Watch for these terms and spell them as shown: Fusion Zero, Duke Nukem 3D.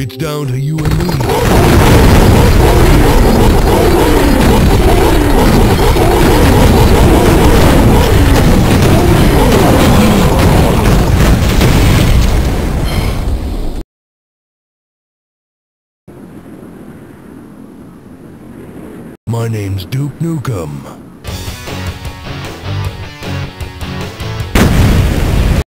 It's down to you and me. My name's Duke Nukem.